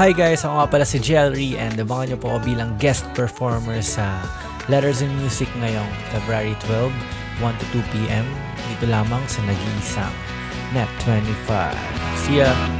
Hi guys! Ako nga pala si Jelry and abangan nyo po ako bilang guest performer sa Letters and Music ngayong February 12, 1 to 2 p.m. dito lamang sa Nagiisan NET 25. See ya!